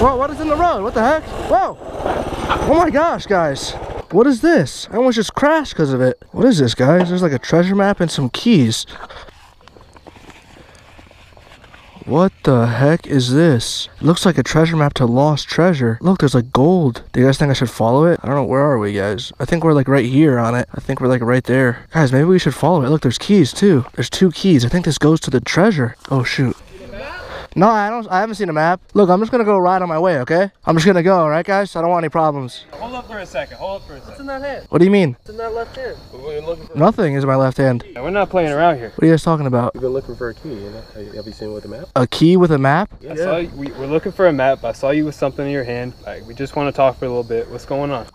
Whoa, what is in the road? What the heck? Whoa! Oh my gosh, guys. What is this? I almost just crashed because of it. What is this, guys? There's like a treasure map and some keys. What the heck is this? It looks like a treasure map to lost treasure. Look, there's like gold. Do you guys think I should follow it? I don't know. Where are we, guys? I think we're like right here on it. I think we're like right there. Guys, maybe we should follow it. Look, there's keys too. There's two keys. I think this goes to the treasure. Oh, shoot. No, I haven't seen a map. Look, I'm just gonna go right on my way, okay? I'm just gonna go, alright guys? I don't want any problems. Hold up for a second, hold up for a second. What's in that hand? What do you mean? What's in that left hand? We're looking for nothing is in my left hand. Yeah, we're not playing around here. What are you guys talking about? We've been looking for a key, you know? Have you seen with a map? A key with a map? Yeah. We're looking for a map. I saw you with something in your hand. Like, we just want to talk for a little bit. What's going on?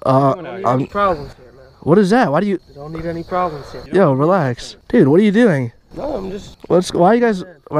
Any problems here, man. What is that? Why do you... You don't need any problems here. Yo, relax. Dude, what are you doing? No, I'm just... Why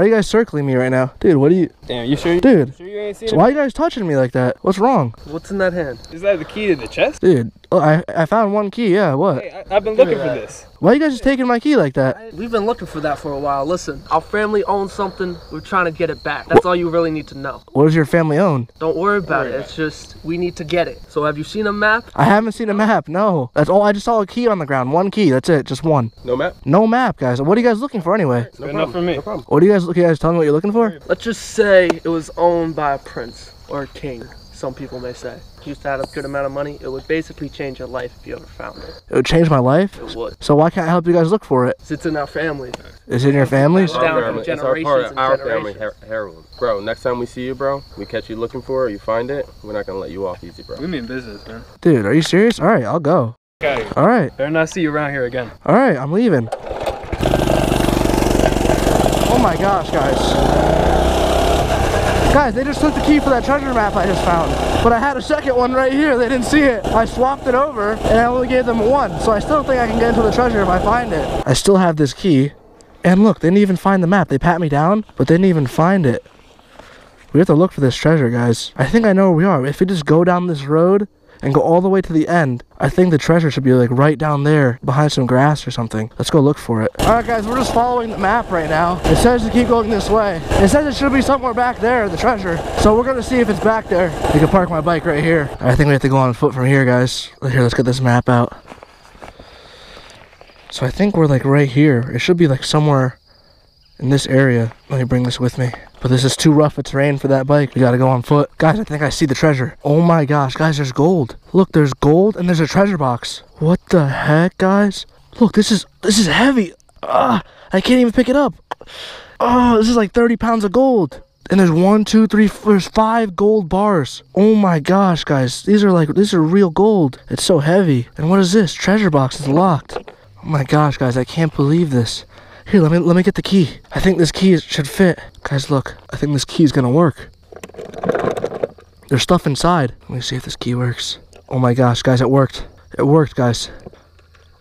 are you guys circling me right now? Dude, what are you... Damn, you sure? Dude, you ain't seen it? Why are you guys touching me like that? What's wrong? What's in that hand? Is that the key to the chest? Dude, oh, I found one key, yeah, what? Hey, I've been looking for this. Why are you guys just taking my key like that? We've been looking for that for a while. Listen, our family owns something. We're trying to get it back. That's all you really need to know. What does your family own? Don't worry about it. It's just, we need to get it. So have you seen a map? I haven't seen a map, no. That's all. I just saw a key on the ground. One key, that's it, just one. No map? No map, guys. What are you guys looking for anyway? No problem. Enough for me. No problem. What do you guys tell me what you're looking for? Let's just say it was owned by a prince or a king, some people may say. You used to have a good amount of money. It would basically change your life if you ever found it. It would change my life? It would. So why can't I help you guys look for it? It's in our family. It's in your families? It's down from generations and generations. Our family heirloom. Bro, next time we see you, bro, we catch you looking for it, you find it, we're not gonna let you off easy, bro. We mean business, man. Dude, are you serious? All right, I'll go. Okay. All right. Better not see you around here again. All right, I'm leaving. Oh my gosh, guys. Guys, they just took the key for that treasure map I just found. But I had a second one right here. They didn't see it. I swapped it over and I only gave them one. So I still think I can get into the treasure if I find it. I still have this key. And look, they didn't even find the map. They pat me down, but they didn't even find it. We have to look for this treasure, guys. I think I know where we are. If we just go down this road and go all the way to the end, I think the treasure should be like right down there behind some grass or something. Let's go look for it. All right, guys, we're just following the map right now. It says to keep going this way. It says it should be somewhere back there, the treasure. So we're gonna see if it's back there. We can park my bike right here. I think we have to go on foot from here, guys. Here, let's get this map out. So I think we're like right here. It should be like somewhere in this area. Let me bring this with me. But this is too rough a terrain for that bike. We gotta go on foot. Guys, I think I see the treasure. Oh my gosh, guys, there's gold. Look, there's gold and there's a treasure box. What the heck, guys? Look, this is heavy. I can't even pick it up. Oh, this is like 30 pounds of gold. And there's 1, 2, 3, 4, there's 5 gold bars. Oh my gosh, guys. These are real gold. It's so heavy. And what is this? Treasure box is locked. Oh my gosh, guys, I can't believe this. Here, let me get the key. I think this key should fit. Guys, look. I think this key is gonna work. There's stuff inside. Let me see if this key works. Oh my gosh, guys, it worked. It worked, guys.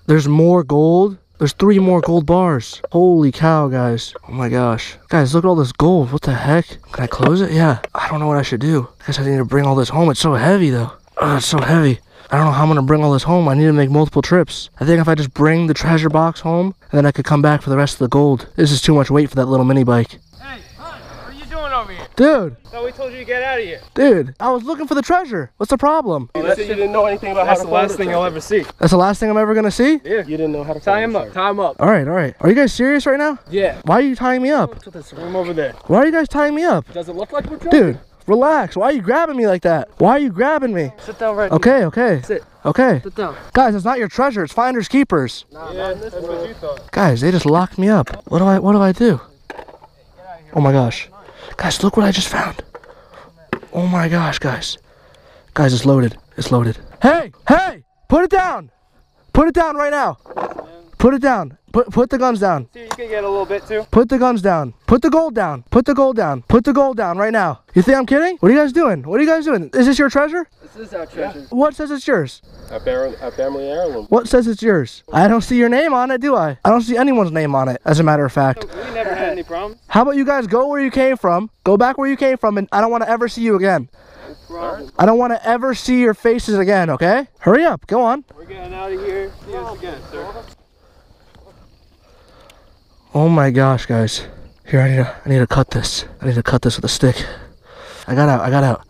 There's more gold. There's 3 more gold bars. Holy cow, guys. Oh my gosh. Guys, look at all this gold. What the heck? Can I close it? Yeah. I don't know what I should do. I guess I need to bring all this home. It's so heavy, though. Oh, it's so heavy. I don't know how I'm gonna bring all this home. I need to make multiple trips. I think if I just bring the treasure box home, and then I could come back for the rest of the gold. This is too much weight for that little mini bike. Hey, hon, what are you doing over here? Dude. I thought we told you to get out of here. Dude, I was looking for the treasure. What's the problem? Well, you didn't know anything about how to find it. That's the last thing you'll ever see. That's the last thing I'm ever gonna see? Yeah. You didn't know how to tie him up. Tie him up. All right, all right. Are you guys serious right now? Yeah. Why are you tying me up? I'm over there. Why are you guys tying me up? Does it look like we're drunk? Dude. Relax. Why are you grabbing me like that? Why are you grabbing me? Sit down right here. Okay, okay. Sit. Okay. Sit down. Guys, it's not your treasure. It's finders keepers. Nah, yeah, that's what you thought. Guys, they just locked me up. What do I do? Oh my gosh. Guys, look what I just found. Oh my gosh, guys. Guys, it's loaded. It's loaded. Hey! Hey! Put it down! Put it down right now. Put it down. Put the guns down. You can get a little bit too. Put the guns down. Put the gold down. Put the gold down. Put the gold down right now. You think I'm kidding? What are you guys doing? What are you guys doing? Is this your treasure? This is our treasure. Yeah. What says it's yours? Our family heirloom. What says it's yours? I don't see your name on it, do I? I don't see anyone's name on it, as a matter of fact. We never had any problems. How about you guys go where you came from? Go back where you came from, and I don't want to ever see you again. No problem. I don't want to ever see your faces again, okay? Hurry up. Go on. We're getting out of here. See us again, sir. Oh my gosh, guys. Here, I need to cut this. I need to cut this with a stick. I got out, I got out.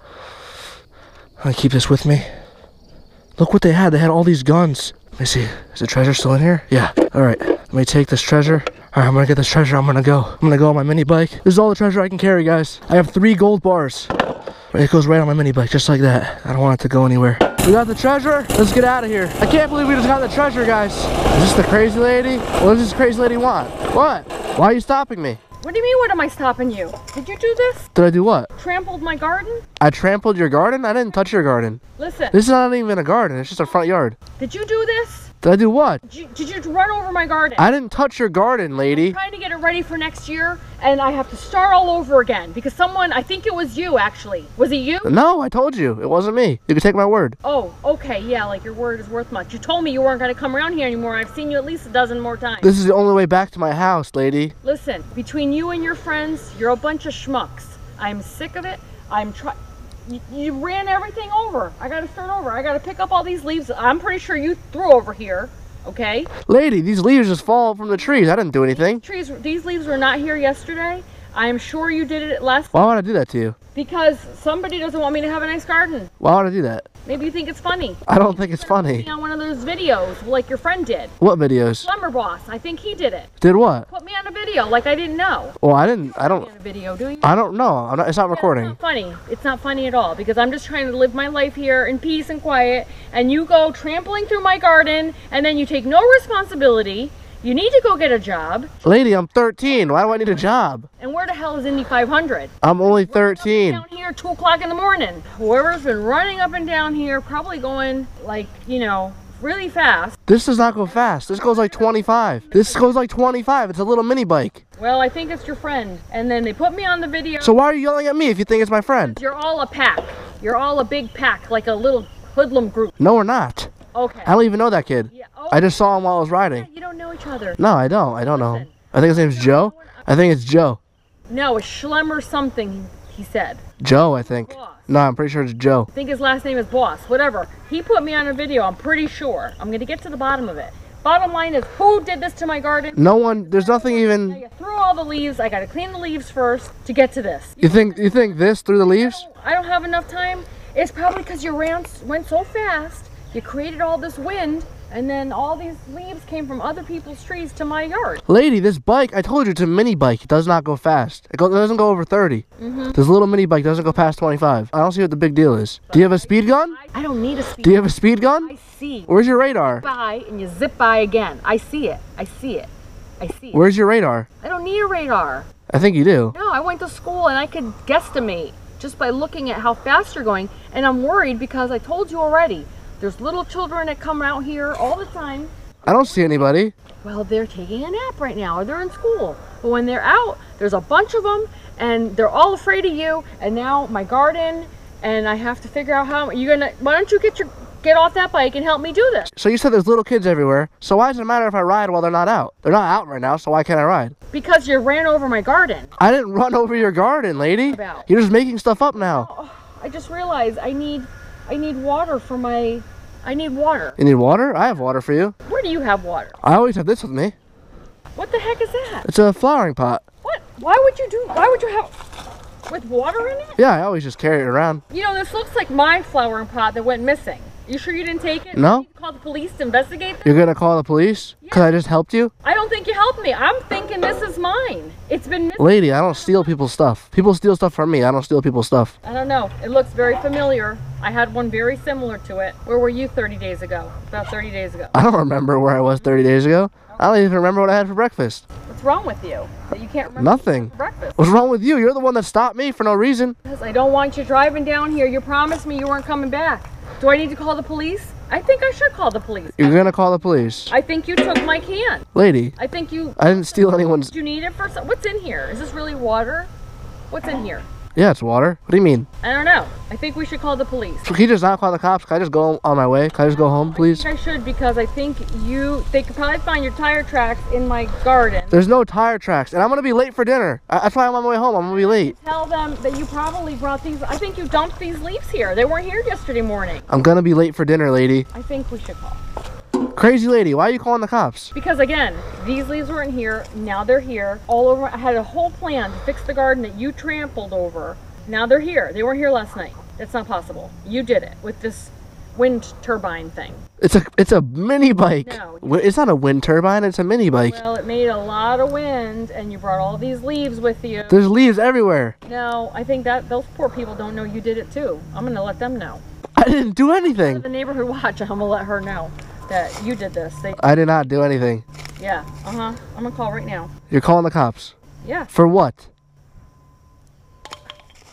I keep this with me. Look what they had. They had all these guns. Let me see. Is the treasure still in here? Yeah. All right. Let me take this treasure. All right, I'm gonna get this treasure. I'm gonna go. I'm gonna go on my mini bike. This is all the treasure I can carry, guys. I have 3 gold bars. It goes right on my mini bike, just like that. I don't want it to go anywhere. We got the treasure. Let's get out of here. I can't believe we just got the treasure, guys. Is this the crazy lady? What does this crazy lady want? What? Why are you stopping me? What do you mean, what am I stopping you? Did you do this? Did I do what? Trampled my garden? I trampled your garden? I didn't touch your garden. Listen. This is not even a garden. It's just a front yard. Did you do this? Did I do what? Did you run over my garden? I didn't touch your garden, lady. I'm trying to get it ready for next year, and I have to start all over again because someone, I think it was you, actually. Was it you? No, I told you. It wasn't me. You can take my word. Oh, okay. Yeah, like your word is worth much. You told me you weren't going to come around here anymore. I've seen you at least a dozen more times. This is the only way back to my house, lady. Listen, between you and your friends, you're a bunch of schmucks. I'm sick of it. You ran everything over. I gotta start over. I gotta pick up all these leaves I'm pretty sure you threw over here, okay? Lady, these leaves just fall from the trees. I didn't do anything. These leaves were not here yesterday. I am sure you did it last. Why would I do that to you? Because somebody doesn't want me to have a nice garden. Why would I do that? Maybe you think it's funny. I don't think it's funny. On one of those videos like your friend did. What videos? Lumber Boss. I think he did it. Did what? Put me on a video like I didn't know. Well, I didn't. I don't. Video, do you? I don't know. I'm not, it's not recording. It's not funny. It's not funny at all because I'm just trying to live my life here in peace and quiet, and you go trampling through my garden, and then you take no responsibility. You need to go get a job. Lady, I'm 13. Why do I need a job? And where the hell is Indy 500? I'm only 13. Down here, 2 o'clock in the morning. Whoever's been running up and down here, probably going, like, you know, really fast. This does not go fast. This goes like 25. This goes like 25. It's a little mini bike. Well, I think it's your friend. And then they put me on the video. So why are you yelling at me if you think it's my friend? You're all a pack. You're all a big pack, like a little hoodlum group. No, we're not. Okay. I don't even know that kid. Yeah. I just saw him while I was riding. You don't know each other. No, I don't. I don't know him. I think his name's Joe. I think it's Joe. No, it's Schlemmer something, he said. Joe, I think. Boss. No, I'm pretty sure it's Joe. I think his last name is Boss. Whatever. He put me on a video, I'm pretty sure. I'm going to get to the bottom of it. Bottom line is, who did this to my garden? No one. There's nothing even. You threw all the leaves. I got to clean the leaves first to get to this. You think this threw the leaves? I don't have enough time. It's probably because your rants went so fast. You created all this wind. And then all these leaves came from other people's trees to my yard. Lady, this bike, I told you, it's a mini bike. It does not go fast. It doesn't go over 30. Mm-hmm. This little mini bike doesn't go past 25. I don't see what the big deal is. Do you have a speed gun? I don't need a speed gun. Do you have a speed gun? I see. Where's your radar? By and you zip by again. I see it. I see it. I see it. Where's your radar? I don't need a radar. I think you do. No, I went to school and I could guesstimate just by looking at how fast you're going. And I'm worried because I told you already. There's little children that come out here all the time. I don't see anybody. Well, they're taking a nap right now, or they're in school. But when they're out, there's a bunch of them, and they're all afraid of you. And now my garden, and I have to figure out how you're gonna. Why don't you get off that bike and help me do this? So you said there's little kids everywhere. So why does it matter if I ride while they're not out? They're not out right now, so why can't I ride? Because you ran over my garden. I didn't run over your garden, lady. About. You're just making stuff up now. Oh, I just realized I need water for my. I need water. You need water? I have water for you. Where do you have water? I always have this with me. What the heck is that? It's a flowering pot. What? Why would you have, with water in it? Yeah, I always just carry it around. You know, this looks like my flowering pot that went missing. You sure you didn't take it? No. You need to call the police to investigate this? You're going to call the police? Because I just helped you? I don't think you helped me. I'm thinking this is mine. It's been missing. Lady, I don't steal people's stuff. People steal stuff from me. I don't steal people's stuff. I don't know. It looks very familiar. I had one very similar to it. Where were you 30 days ago? About 30 days ago. I don't remember where I was 30 days ago. I don't even remember what I had for breakfast. What's wrong with you? That you can't remember nothing. Breakfast. What's wrong with you? You're the one that stopped me for no reason. Because I don't want you driving down here. You promised me you weren't coming back. Do I need to call the police? I think I should call the police. You're going to call the police. I think you took my can. Lady. I think you... I didn't steal anyone's... Do you need it for some... What's in here? Is this really water? What's in here? Yeah, it's water. What do you mean? I don't know. I think we should call the police. Can you just not call the cops? Can I just go on my way? Can I just go home, please? I think I should because I think you... They could probably find your tire tracks in my garden. There's no tire tracks. And I'm going to be late for dinner. That's why I'm on my way home. I'm going to be late. Tell them that you probably brought these... I think you dumped these leaves here. They weren't here yesterday morning. I'm going to be late for dinner, lady. I think we should call. Crazy lady, why are you calling the cops? Because again, these leaves weren't here, now they're here. All over, I had a whole plan to fix the garden that you trampled over. Now they're here. They weren't here last night. It's not possible. You did it with this wind turbine thing. It's a mini bike. No, it's not a wind turbine. It's a mini bike. Well, it made a lot of wind, and you brought all these leaves with you. There's leaves everywhere. No, I think that those poor people don't know you did it too. I'm gonna let them know. I didn't do anything. The neighborhood watch. I'm gonna let her know that you did this. I did not do anything. Yeah. I'm gonna call right now. You're calling the cops. Yeah. For what?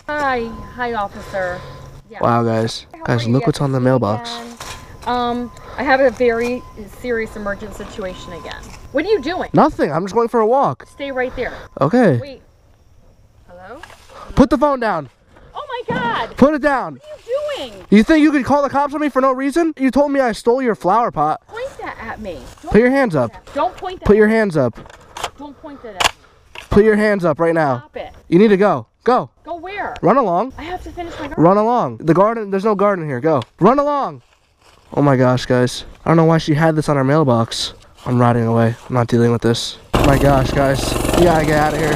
Hi, officer. Yeah. Wow, guys, look what's on the mailbox. I have a very serious emergent situation again. What are you doing? Nothing. I'm just going for a walk. Stay right there. Okay. Wait. Hello? Put the phone down. Oh my God. Put it down. What are you doing? You think you could call the cops on me for no reason? You told me I stole your flower pot. Point that at me. Don't put your hands up. Don't point that. Put your hands up. Don't point that at me. Put your hands up right now. Stop it. You need to go. Go. Go where? Run along. I have to finish my garden. Run along. The garden, there's no garden here. Go. Run along. Oh my gosh, guys. I don't know why she had this on her mailbox. I'm riding away. I'm not dealing with this. Oh my gosh, guys. You gotta get out of here.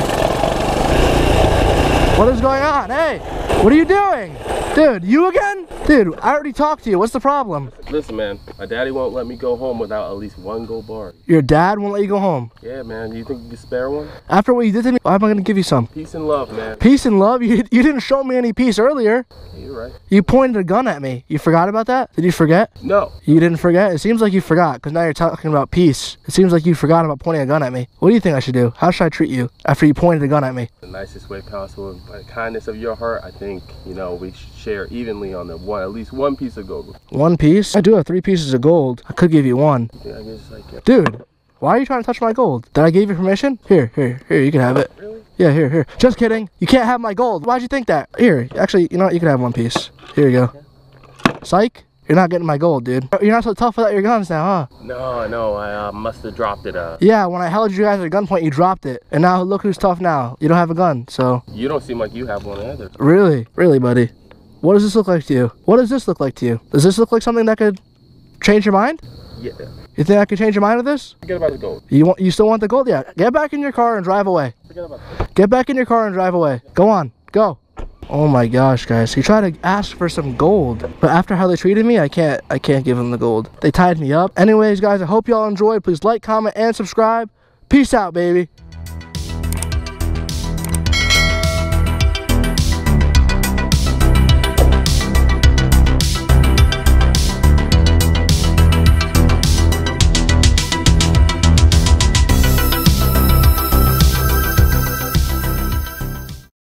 What is going on? Hey, what are you doing? Dude, you again? Dude, I already talked to you. What's the problem? Listen, man, my daddy won't let me go home without at least one gold bar. Your dad won't let you go home? Yeah, man. You think you can spare one? After what you did to me, why am I going to give you some? Peace and love, man. Peace and love? You didn't show me any peace earlier. You're right. You pointed a gun at me. You forgot about that? Did you forget? No. You didn't forget? It seems like you forgot, because now you're talking about peace. It seems like you forgot about pointing a gun at me. What do you think I should do? How should I treat you after you pointed a gun at me? The nicest way possible. By the kindness of your heart, I think, you know, we should share evenly on the one, at least one piece of gold. One piece? I do have 3 pieces of gold. I could give you one. Yeah, I guess I can. Dude, why are you trying to touch my gold? Did I give you permission? Here, you can have it. Really? Yeah, here. Just kidding. You can't have my gold. Why'd you think that? Here, actually, you know what? You can have one piece. Here you go. Psych. You're not getting my gold, dude. You're not so tough without your guns now, huh? No, I must have dropped it. Yeah, when I held you guys at gunpoint, you dropped it. And now look who's tough now. You don't have a gun, so. You don't seem like you have one either. Really, buddy. What does this look like to you? What does this look like to you? Does this look like something that could change your mind? Yeah. You think I could change your mind with this? Forget about the gold. You still want the gold? Yeah. Get back in your car and drive away. Forget about the gold. Get back in your car and drive away. Go on. Go. Oh my gosh, guys. He tried to ask for some gold, but after how they treated me, I can't give him the gold. They tied me up. Anyways, guys, I hope y'all enjoyed. Please like, comment, and subscribe. Peace out, baby.